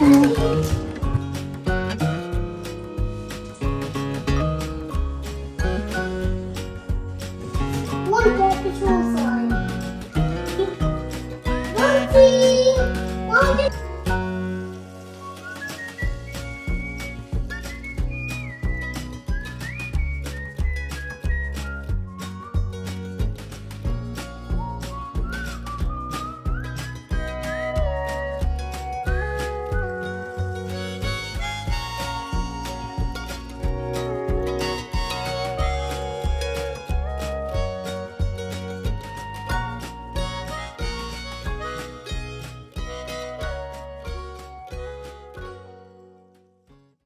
Bye.